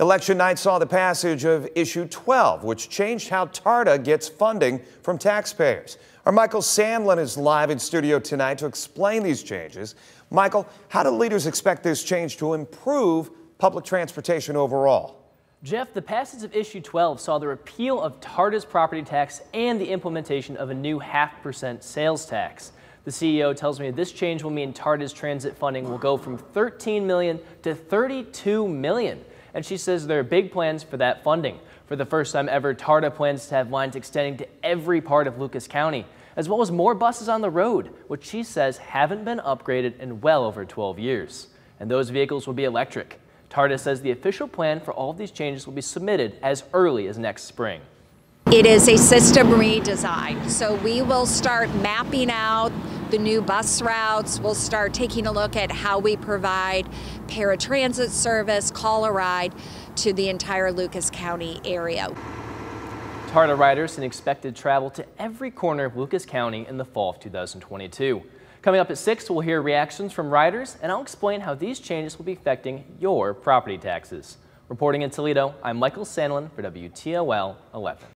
Election night saw the passage of Issue 12, which changed how TARTA gets funding from taxpayers. Our Michael Sandlin is live in studio tonight to explain these changes. Michael, how do leaders expect this change to improve public transportation overall? Jeff, the passage of Issue 12 saw the repeal of TARTA's property tax and the implementation of a new 0.5% sales tax. The CEO tells me this change will mean TARTA's transit funding will go from $13 million to $32 million. And she says there are big plans for that funding. For the first time ever, TARTA plans to have lines extending to every part of Lucas County, as well as more buses on the road, which she says haven't been upgraded in well over 12 years. And those vehicles will be electric. TARTA says the official plan for all of these changes will be submitted as early as next spring. It is a system redesign, so we will start mapping out the new bus routes. We'll start taking a look at how we provide paratransit service, call a ride to the entire Lucas County area. TARTA riders can expect to travel to every corner of Lucas County in the fall of 2022. Coming up at 6, we'll hear reactions from riders, and I'll explain how these changes will be affecting your property taxes. Reporting in Toledo, I'm Michael Sandlin for WTOL 11.